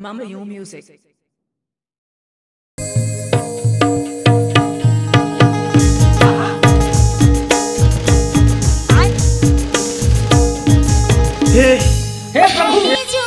Mama You Music. Hey, Prabhu.